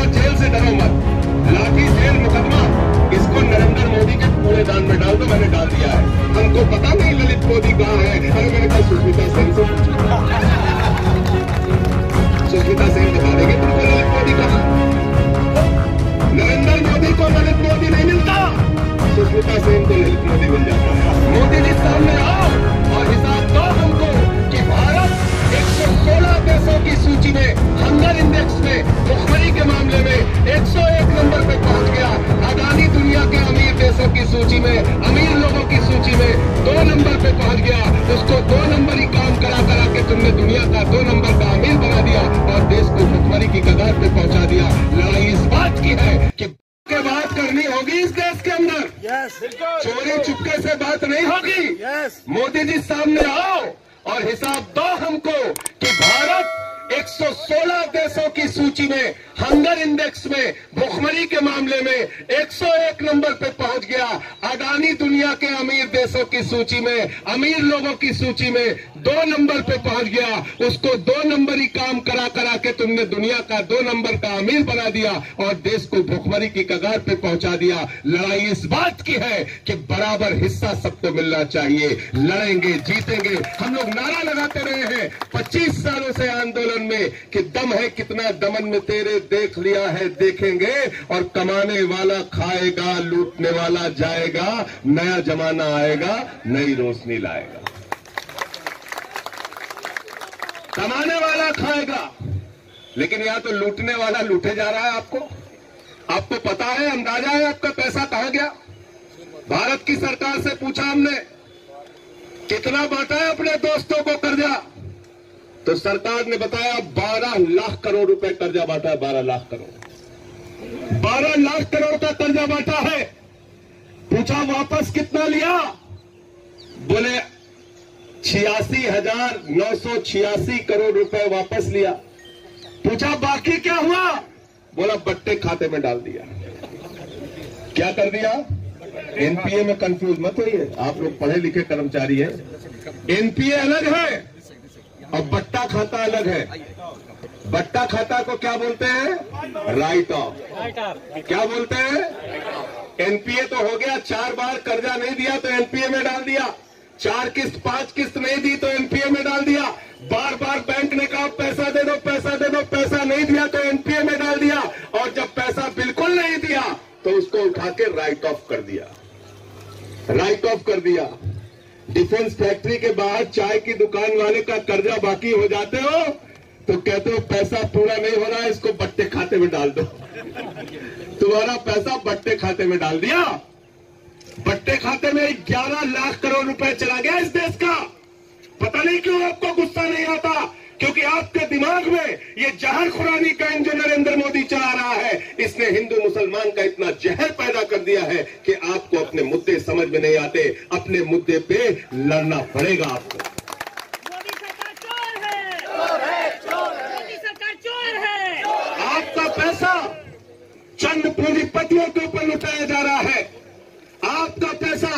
हो, जेल से डरो मत, लाठी जेल मुकदमा, इसको नरेंद्र मोदी के कूड़ेदान में डाल दो। मैंने डाल दिया है। हमको पता नहीं ललित मोदी कहाँ है। अरे मैंने कहा सुष्मिता सेन से सुष्मिता सेन बता देंगे तुमको ललित मोदी कहाँ। नरेंद्र मोदी को ललित मोदी नहीं मिलता, सुष्मिता सेन को ललित मोदी मिल जाता है। मोदी जी सामने आओ और हिसाब दो हमको कि भारत 116 देशों की सूची में हंगर इंडेक्स में भुखमरी के मामले में 101 नंबर पे पहुंच गया। अदानी दुनिया के अमीर देशों की सूची में, अमीर लोगों की सूची में 2 नंबर पे पहुंच गया। उसको 2 नंबर ही काम करा करा के तुमने दुनिया का 2 नंबर का अमीर बना दिया और देश को भुखमरी की कगार पे पहुंचा दिया। लड़ाई इस बात की है कि बात करनी होगी इस देश के अंदर। चोरी चुपके से बात नहीं होगी। मोदी जी सामने आओ और हिसाब दो हमको कि भारत 116 देशों की सूची में हंगर इंडेक्स में भुखमरी के मामले में 101 नंबर पे पहुंच गया। अडानी दुनिया के अमीर देशों की सूची में, अमीर लोगों की सूची में 2 नंबर पे पहुंच गया। उसको 2 नंबर ही काम करा करा के तुमने दुनिया का 2 नंबर का अमीर बना दिया और देश को भुखमरी की कगार पे पहुंचा दिया। लड़ाई इस बात की है कि बराबर हिस्सा सबको मिलना चाहिए। लड़ेंगे, जीतेंगे। हम लोग नारा लगाते रहे हैं 25 सालों से आंदोलन में कि दम है कितना दमन में तेरे, देख लिया है देखेंगे। और कमाने वाला खाएगा, लूटने वाला जाएगा। नया जमाना आएगा, नई रोशनी लाएगा। कमाने वाला खाएगा, लेकिन यहाँ तो लूटने वाला लूटे जा रहा है। आपको पता है, अंदाजा है आपका पैसा कहाँ गया। भारत की सरकार से पूछा हमने कितना बांटा है अपने दोस्तों को कर्जा, तो सरकार ने बताया 12 लाख करोड़ रुपए कर्जा बांटा है। 12 लाख करोड़, 12 लाख करोड़ का कर्जा बांटा है। पूछा वापस कितना लिया, बोले 86,986 करोड़ रुपए वापस लिया। पूछा बाकी क्या हुआ, बोला बट्टे खाते में डाल दिया। क्या कर दिया? एनपीए में कंफ्यूज मत होइए, आप लोग पढ़े लिखे कर्मचारी हैं। एनपीए अलग है और बट्टा खाता अलग है। बट्टा खाता को क्या बोलते हैं? Write off. क्या बोलते हैं? एनपीए तो हो गया 4 बार कर्जा नहीं दिया तो एनपीए में डाल दिया। 4 किस्त 5 किस्त नहीं दी तो एनपीए में डाल दिया। बार बार बैंक ने कहा पैसा दे दो, पैसा दे दो, पैसा नहीं दिया तो एनपीए में डाल दिया। और जब पैसा बिल्कुल नहीं दिया तो उसको उठा के राइट ऑफ कर दिया। राइट ऑफ कर दिया। डिफेंस फैक्ट्री के बाहर चाय की दुकान वाले का कर्जा बाकी हो जाते हो तो कहते हो पैसा पूरा नहीं हो रहा है, इसको बट्टे खाते में डाल दो। तुम्हारा पैसा बट्टे खाते में डाल दिया। बट्टे खाते में 11 लाख करोड़ रुपए चला गया इस देश का। पता नहीं क्यों आपको गुस्सा नहीं आता, क्योंकि आपके दिमाग में ये जहर खुरानी का इंजन नरेंद्र मोदी चला रहा है। इसने हिंदू मुसलमान का इतना जहर पैदा कर दिया है कि आपको अपने मुद्दे समझ में नहीं आते। अपने मुद्दे पे लड़ना पड़ेगा आपको। मोदी सरकार चोर है, चोर है, चोर है। मोदी सरकार चोर है। आपका पैसा चंद पूंजीपतियों के ऊपर लुटाया जा रहा है। आपका पैसा,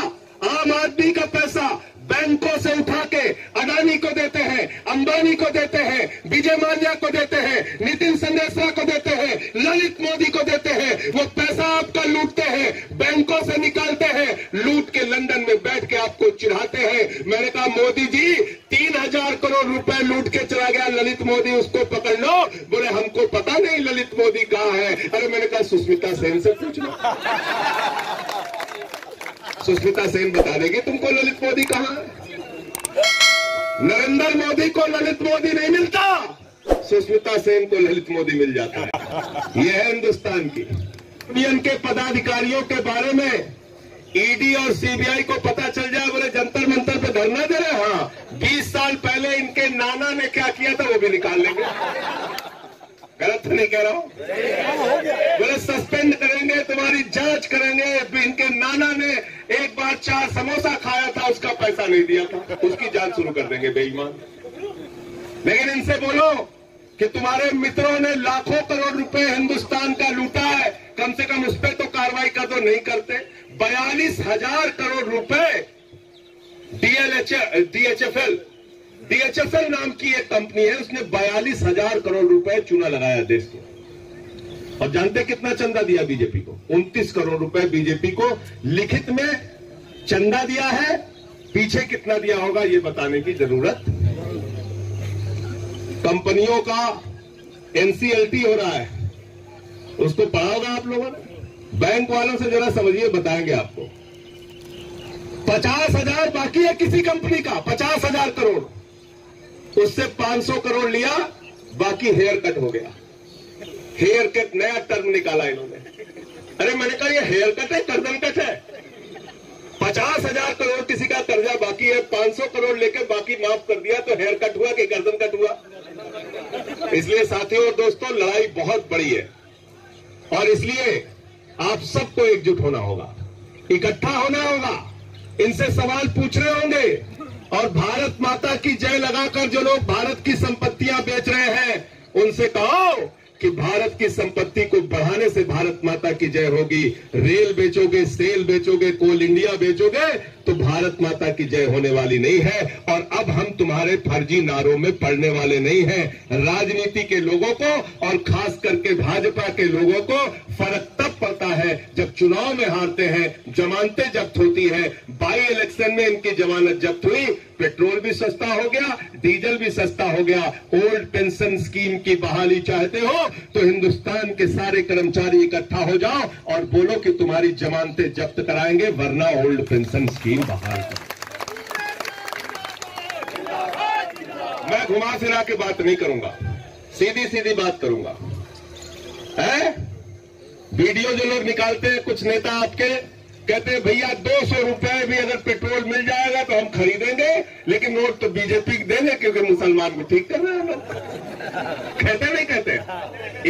आम आदमी का पैसा बैंकों से उठा के अडानी को देते हैं, अंबानी को देते हैं, विजय माल्या को देते हैं, नितिन संदेश को देते हैं, ललित मोदी को देते हैं। वो पैसा आपका लूटते हैं, बैंकों से निकालते हैं, लूट के लंदन में बैठ के आपको चिढ़ाते हैं। मैंने कहा मोदी जी 3,000 करोड़ रुपए लूट के चला गया ललित मोदी, उसको पकड़ लो। बोले हमको पता नहीं ललित मोदी कहाँ है। अरे मैंने कहा सुष्मिता सेन से पूछ लो, सुष्मिता सेन बता देगी तुमको ललित मोदी कहाँ है। नरेंद्र मोदी को ललित मोदी नहीं मिलता, सुष्मिता सेन को ललित मोदी मिल जाता है। यह है हिंदुस्तान की। यूनियन के पदाधिकारियों के बारे में ईडी और सीबीआई को पता चल जाए, बोले जंतर मंतर पे धरना दे रहे। हाँ, 20 साल पहले इनके नाना ने क्या किया था वो भी निकाल लेंगे। गलत नहीं कह रहा हूँ। बोले सस्पेंड करेंगे, तुम्हारी जांच करेंगे। इनके नाना ने एक बार 4 समोसा खाया था, उसका पैसा नहीं दिया था, उसकी जांच शुरू कर देंगे बेईमान। लेकिन इनसे बोलो कि तुम्हारे मित्रों ने लाखों करोड़ रुपए हिंदुस्तान का लूटा है, कम से कम उस पर तो कार्रवाई कर दो। नहीं करते। 42,000 करोड़ रुपए डीएचएफएल नाम की एक कंपनी है, उसने 42,000 करोड़ रुपए चूना लगाया देश को। और जानते कितना चंदा दिया बीजेपी को? 29 करोड़ रुपए बीजेपी को लिखित में चंदा दिया है। पीछे कितना दिया होगा ये बताने की जरूरत। कंपनियों का एनसीएलटी हो रहा है, उसको पढ़ा होगा आप लोगों ने। बैंक वालों से जरा समझिए, बताएंगे आपको। 50,000 बाकी है किसी कंपनी का, 50,000 करोड़, उससे 500 करोड़ लिया, बाकी हेयर कट हो गया। हेयर कट नया टर्म निकाला इन्होंने। अरे मैंने कहा ये हेयर कट है, कर्जन कट है। 50,000 करोड़ किसी का कर्जा बाकी है, 500 करोड़ लेकर बाकी माफ कर दिया, तो हेयर कट हुआ कि कर्जन कट हुआ? इसलिए साथियों और दोस्तों, लड़ाई बहुत बड़ी है और इसलिए आप सबको एकजुट होना होगा, इकट्ठा होना होगा, इनसे सवाल पूछने होंगे। और भारत माता की जय लगाकर जो लोग भारत की संपत्तियां बेच रहे हैं, उनसे कहो कि भारत की संपत्ति को बढ़ाने से भारत माता की जय होगी। रेल बेचोगे, सेल बेचोगे, कोल इंडिया बेचोगे तो भारत माता की जय होने वाली नहीं है। और अब हम तुम्हारे फर्जी नारों में पड़ने वाले नहीं हैं। राजनीति के लोगों को और खास करके भाजपा के लोगों को फर्क तब पड़ता है जब चुनाव में हारते हैं, जमानतें जब्त होती है। बाई इलेक्शन में इनकी जमानत जब्त हुई, पेट्रोल भी सस्ता हो गया, डीजल भी सस्ता हो गया। ओल्ड पेंशन स्कीम की बहाली चाहते हो तो हिंदुस्तान के सारे कर्मचारी इकट्ठा हो जाओ और बोलो कि तुम्हारी जमानतें जब्त कराएंगे, वरना ओल्ड पेंशन स्कीम बहाल करो। मैं घुमा फिरा के बात नहीं करूंगा, सीधी सीधी बात करूंगा। वीडियो जो लोग निकालते हैं, कुछ नेता आपके कहते हैं भैया 200 रुपए भी अगर पेट्रोल मिल जाएगा तो हम खरीदेंगे, लेकिन नोट तो बीजेपी को देंगे क्योंकि मुसलमान को ठीक कर रहे हैं। कहते नहीं कहते?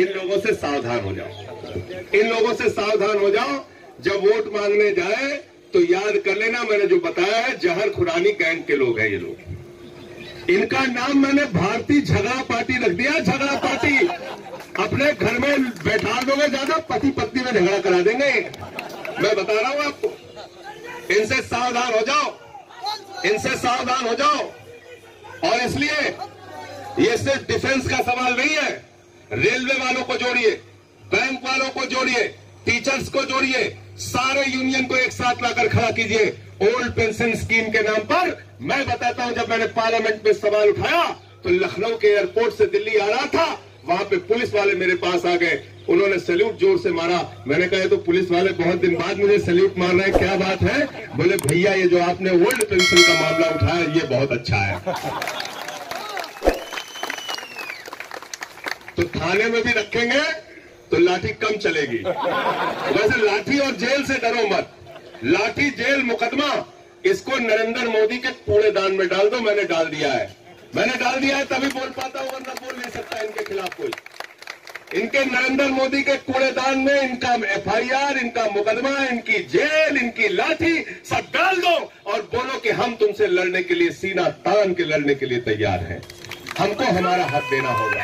इन लोगों से सावधान हो जाओ, इन लोगों से सावधान हो जाओ। जब वोट मांगने जाए तो याद कर लेना, मैंने जो बताया है जहर खुरानी गैंग के लोग हैं ये लोग। इनका नाम मैंने भारतीय झगड़ा पार्टी रख दिया। झगड़ा पार्टी अपने घर में बैठा दोगे ज्यादा, पति पत्नी में झगड़ा करा देंगे। मैं बता रहा हूं आपको, इनसे सावधान हो जाओ, इनसे सावधान हो जाओ। और इसलिए ये सिर्फ डिफेंस का सवाल नहीं है। रेलवे वालों को जोड़िए, बैंक वालों को जोड़िए, टीचर्स को जोड़िए, सारे यूनियन को एक साथ लाकर खड़ा कीजिए। ओल्ड पेंशन स्कीम के नाम पर मैं बताता हूं, जब मैंने पार्लियामेंट में सवाल उठाया तो लखनऊ के एयरपोर्ट से दिल्ली आ रहा था, वहां पे पुलिस वाले मेरे पास आ गए, उन्होंने सैल्यूट जोर से मारा। मैंने कहा तो पुलिस वाले बहुत दिन बाद मुझे सैल्यूट मार रहे हैं, क्या बात है? बोले भैया ये जो आपने ओल्ड पेंशन का मामला उठाया ये बहुत अच्छा है। तो थाने में भी रखेंगे तो लाठी कम चलेगी। वैसे लाठी और जेल से डरो मत, लाठी जेल मुकदमा इसको नरेंद्र मोदी के कूड़ेदान में डाल दो। मैंने डाल दिया है, मैंने डाल दिया है, तभी बोल पाता हूं, वरना बोल नहीं सकता इनके खिलाफ कोई। इनके नरेंद्र मोदी के कूड़ेदान में इनका एफआईआर, इनका मुकदमा, इनकी जेल, इनकी लाठी सब डाल दो और बोलो कि हम तुमसे लड़ने के लिए, सीना तान के लड़ने के लिए तैयार हैं, हमको हमारा हक देना होगा।